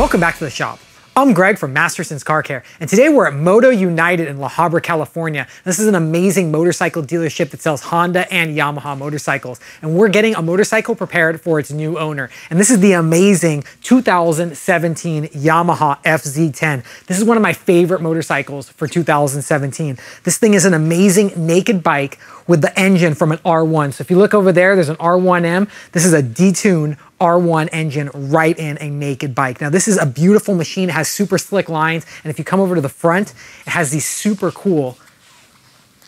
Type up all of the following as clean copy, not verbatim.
Welcome back to the shop. I'm Greg from Masterson's Car Care, and today we're at Moto United in La Habra, California. This is an amazing motorcycle dealership that sells Honda and Yamaha motorcycles, and we're getting a motorcycle prepared for its new owner. And this is the amazing 2017 Yamaha FZ10. This is one of my favorite motorcycles for 2017. This thing is an amazing naked bike with the engine from an R1. So if you look over there, there's an R1M. This is a detuned R1 engine right in a naked bike. Now this is a beautiful machine. It has super slick lines, and if you come over to the front, it has these super cool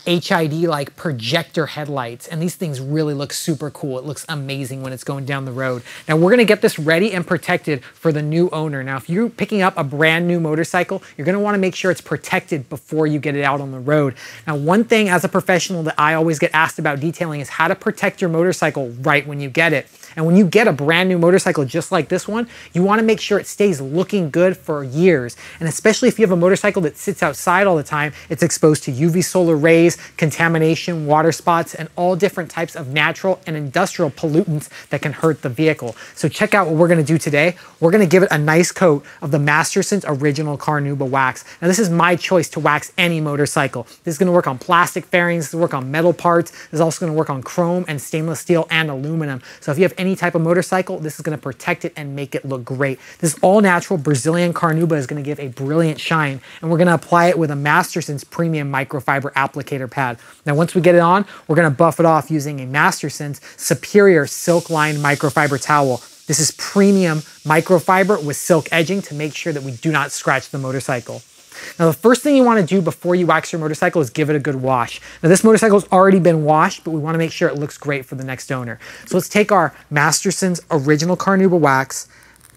HID like projector headlights, and these things really look super cool. It looks amazing when it's going down the road. Now we're gonna get this ready and protected for the new owner. Now if you're picking up a brand new motorcycle, you're gonna wanna make sure it's protected before you get it out on the road. Now one thing as a professional that I always get asked about detailing is how to protect your motorcycle right when you get it. And when you get a brand new motorcycle just like this one, you wanna make sure it stays looking good for years. And especially if you have a motorcycle that sits outside all the time, it's exposed to UV solar rays, contamination, water spots, and all different types of natural and industrial pollutants that can hurt the vehicle. So check out what we're gonna do today. We're gonna give it a nice coat of the Masterson's original Carnauba wax. Now this is my choice to wax any motorcycle. This is gonna work on plastic fairings, this will work on metal parts, this is also gonna work on chrome and stainless steel and aluminum. So if you have any type of motorcycle, this is gonna protect it and make it look great. This all natural Brazilian Carnauba is gonna give a brilliant shine, and we're gonna apply it with a Masterson's premium microfiber applicator pad. Now once we get it on, we're going to buff it off using a Masterson's superior silk-lined microfiber towel. This is premium microfiber with silk edging to make sure that we do not scratch the motorcycle. Now the first thing you want to do before you wax your motorcycle is give it a good wash. Now this motorcycle's already been washed, but we want to make sure it looks great for the next owner. So let's take our Masterson's original Carnauba wax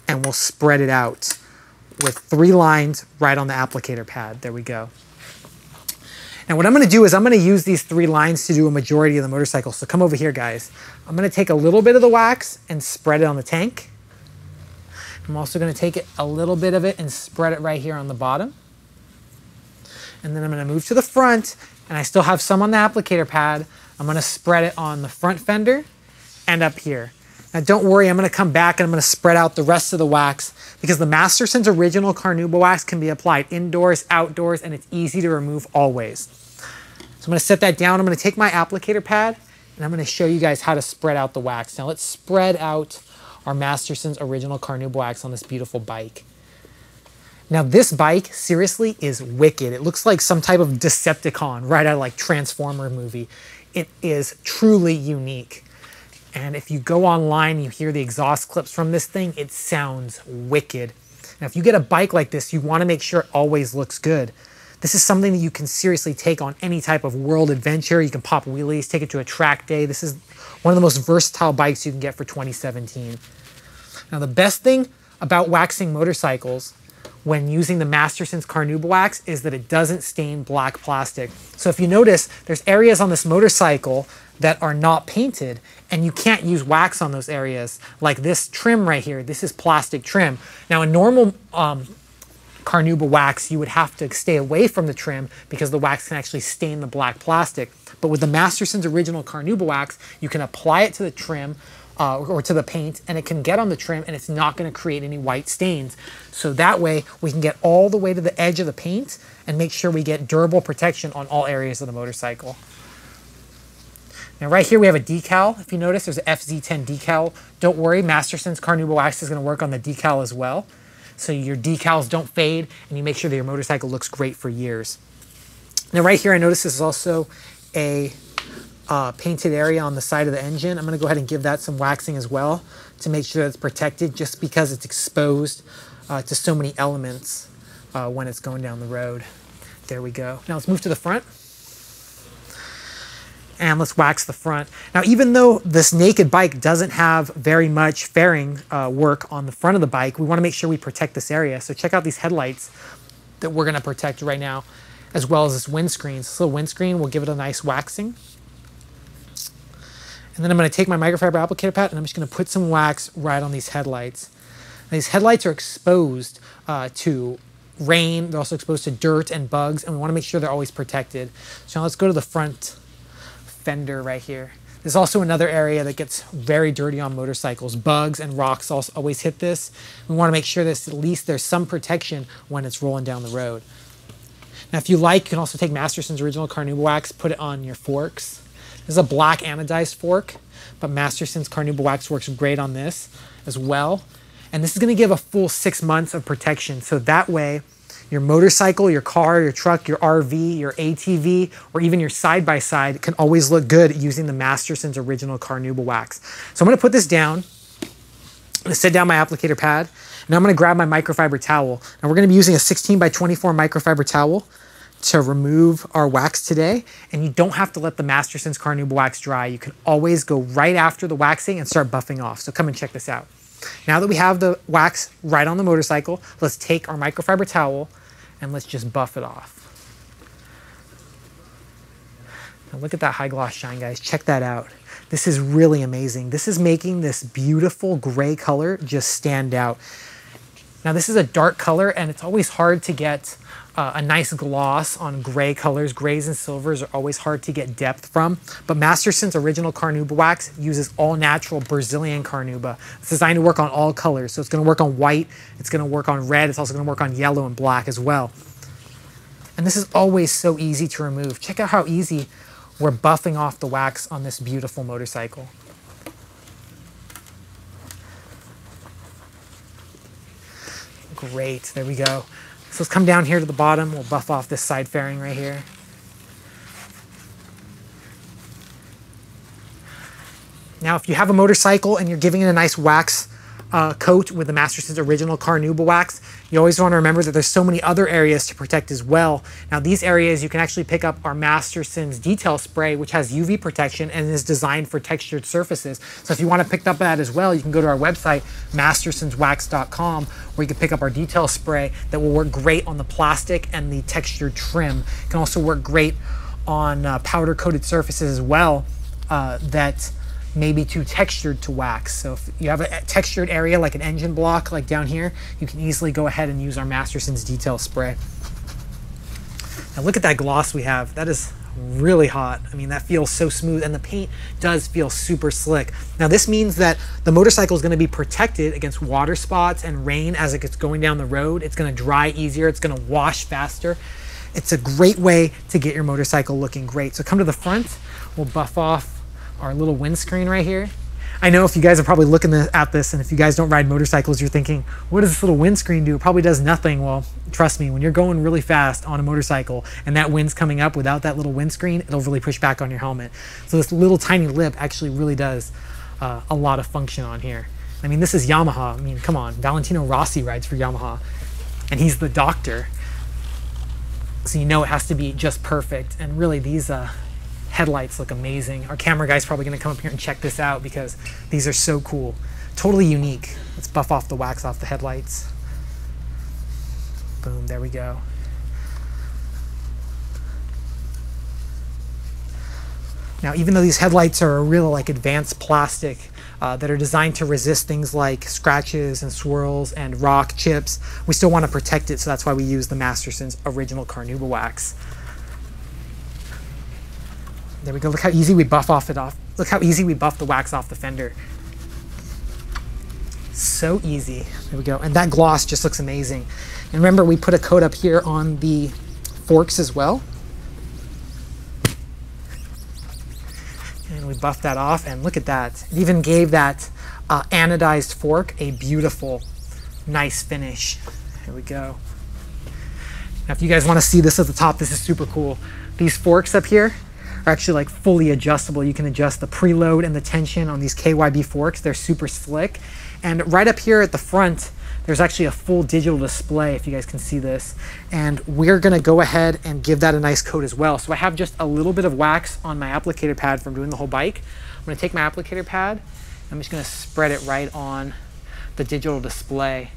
and we'll spread it out with 3 lines right on the applicator pad. There we go. Now what I'm gonna do is I'm gonna use these 3 lines to do a majority of the motorcycle. So come over here, guys. I'm gonna take a little bit of the wax and spread it on the tank. I'm also gonna take a little bit of it and spread it right here on the bottom. And then I'm gonna move to the front, and I still have some on the applicator pad. I'm gonna spread it on the front fender and up here. Now don't worry, I'm gonna come back and I'm gonna spread out the rest of the wax, because the Masterson's original Carnauba wax can be applied indoors, outdoors, and it's easy to remove always. So I'm gonna set that down, I'm gonna take my applicator pad, and I'm gonna show you guys how to spread out the wax. Now let's spread out our Masterson's original Carnauba wax on this beautiful bike. Now this bike, seriously, is wicked. It looks like some type of Decepticon, right out of like Transformer movie. It is truly unique. And if you go online, you hear the exhaust clips from this thing, it sounds wicked. Now, if you get a bike like this, you want to make sure it always looks good. This is something that you can seriously take on any type of world adventure. You can pop wheelies, take it to a track day. This is one of the most versatile bikes you can get for 2017. Now, the best thing about waxing motorcycles when using the Masterson's Carnauba wax is that it doesn't stain black plastic. So if you notice, there's areas on this motorcycle that are not painted, and you can't use wax on those areas. Like this trim right here, this is plastic trim. Now a normal Carnauba wax, you would have to stay away from the trim because the wax can actually stain the black plastic. But with the Masterson's original Carnauba wax, you can apply it to the trim or to the paint, and it can get on the trim and it's not gonna create any white stains. So that way we can get all the way to the edge of the paint and make sure we get durable protection on all areas of the motorcycle. Now right here we have a decal. If you notice, there's an FZ10 decal. Don't worry, Masterson's Carnauba wax is gonna work on the decal as well. So your decals don't fade and you make sure that your motorcycle looks great for years. Now right here I notice this is also a painted area on the side of the engine. I'm gonna go ahead and give that some waxing as well to make sure that it's protected, just because it's exposed to so many elements when it's going down the road. There we go. Now let's move to the front. And let's wax the front. Now, even though this naked bike doesn't have very much fairing work on the front of the bike, we wanna make sure we protect this area. So check out these headlights that we're gonna protect right now, as well as this windscreen. So this little windscreen, we'll give it a nice waxing. And then I'm gonna take my microfiber applicator pad and I'm just gonna put some wax right on these headlights. Now, these headlights are exposed to rain. They're also exposed to dirt and bugs, and we wanna make sure they're always protected. So now let's go to the front fender right here. There's also another area that gets very dirty on motorcycles. Bugs and rocks always hit this. We want to make sure that at least there's some protection when it's rolling down the road. Now, if you like, you can also take Masterson's original Carnauba wax, put it on your forks. This is a black anodized fork, but Masterson's Carnauba wax works great on this as well. And this is going to give a full 6 months of protection. So that way, your motorcycle, your car, your truck, your RV, your ATV, or even your side-by-side can always look good using the Masterson's original Carnauba wax. So I'm going to put this down. I'm going to set down my applicator pad. And I'm going to grab my microfiber towel. And we're going to be using a 16 by 24 microfiber towel to remove our wax today. And you don't have to let the Masterson's Carnauba wax dry. You can always go right after the waxing and start buffing off. So come and check this out. Now that we have the wax right on the motorcycle, let's take our microfiber towel and let's just buff it off. Now look at that high gloss shine, guys. Check that out. This is really amazing. This is making this beautiful gray color just stand out. Now this is a dark color, and it's always hard to get a nice gloss on gray colors. Grays and silvers are always hard to get depth from, but Masterson's original Carnauba wax uses all natural Brazilian Carnauba. It's designed to work on all colors, so it's going to work on white, it's going to work on red, it's also going to work on yellow and black as well. And this is always so easy to remove. Check out how easy we're buffing off the wax on this beautiful motorcycle. Great, there we go. So let's come down here to the bottom. We'll buff off this side fairing right here. Now, if you have a motorcycle and you're giving it a nice wax coat with the Masterson's original Carnauba wax, you always want to remember that there's so many other areas to protect as well. Now, these areas you can actually pick up our Masterson's detail spray, which has UV protection and is designed for textured surfaces. So if you want to pick up that as well, you can go to our website, mastersonswax.com, where you can pick up our detail spray that will work great on the plastic and the textured trim. It can also work great on powder coated surfaces as well that may be too textured to wax. So if you have a textured area like an engine block, like down here, you can easily go ahead and use our Masterson's detail spray. Now look at that gloss we have. That is really hot. I mean, that feels so smooth, and the paint does feel super slick. Now this means that the motorcycle is going to be protected against water spots and rain as it gets going down the road. It's going to dry easier. It's going to wash faster. It's a great way to get your motorcycle looking great. So come to the front. We'll buff off our little windscreen right here. I know if you guys are probably looking at this, and if you guys don't ride motorcycles, you're thinking, what does this little windscreen do? It probably does nothing. Well, trust me, when you're going really fast on a motorcycle and that wind's coming up, without that little windscreen, it'll really push back on your helmet. So this little tiny lip actually really does a lot of function on here. I mean, this is Yamaha. I mean, come on, Valentino Rossi rides for Yamaha, and he's the doctor. So you know it has to be just perfect. And really, these headlights look amazing. Our camera guy's probably gonna come up here and check this out because these are so cool. Totally unique. Let's buff off the wax off the headlights. Boom, there we go. Now, even though these headlights are a real like advanced plastic that are designed to resist things like scratches and swirls and rock chips, we still wanna protect it, so that's why we use the Masterson's original Carnauba wax. There we go. Look how easy we buff off it off. Look how easy we buff the wax off the fender. So easy. There we go. And that gloss just looks amazing. And remember, we put a coat up here on the forks as well. And we buffed that off, and look at that. It even gave that anodized fork a beautiful, nice finish. There we go. Now, if you guys want to see this at the top, this is super cool. These forks up here are actually like fully adjustable. You can adjust the preload and the tension on these KYB forks. They're super slick. And right up here at the front, there's actually a full digital display, if you guys can see this. And we're gonna go ahead and give that a nice coat as well. So I have just a little bit of wax on my applicator pad from doing the whole bike. I'm gonna take my applicator pad, I'm just gonna spread it right on the digital display.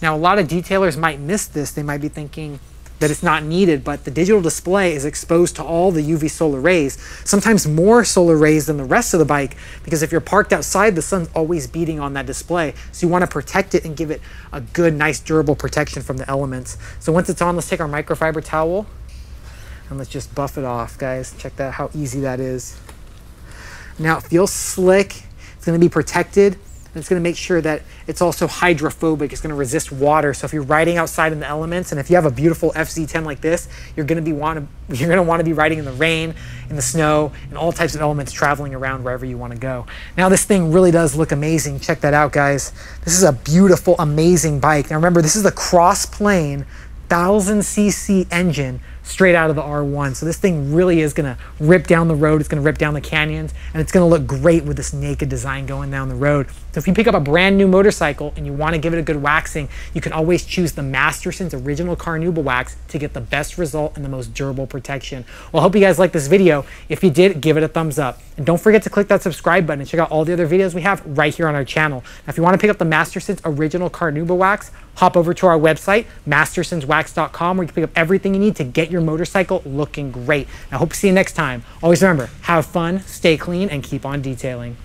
Now, a lot of detailers might miss this. They might be thinking that it's not needed, but the digital display is exposed to all the UV solar rays, sometimes more solar rays than the rest of the bike, because if you're parked outside, the sun's always beating on that display. So you want to protect it and give it a good, nice, durable protection from the elements. So once it's on, let's take our microfiber towel and let's just buff it off, guys. Check that, how easy that is. Now it feels slick, it's gonna be protected, and it's gonna make sure that it's also hydrophobic, it's gonna resist water. So if you're riding outside in the elements, and if you have a beautiful FZ10 like this, you're gonna wanna be riding in the rain, in the snow, and all types of elements, traveling around wherever you wanna go. Now this thing really does look amazing. Check that out, guys. This is a beautiful, amazing bike. Now remember, this is a cross-plane 1000cc engine straight out of the R1. So this thing really is gonna rip down the road, it's gonna rip down the canyons, and it's gonna look great with this naked design going down the road. So if you pick up a brand new motorcycle and you wanna give it a good waxing, you can always choose the Masterson's original Carnauba wax to get the best result and the most durable protection. Well, I hope you guys liked this video. If you did, give it a thumbs up. And don't forget to click that subscribe button and check out all the other videos we have right here on our channel. Now, if you wanna pick up the Masterson's original Carnauba wax, hop over to our website, mastersonswax.com, where you can pick up everything you need to get your motorcycle looking great. I hope to see you next time. Always remember, have fun, stay clean, and keep on detailing.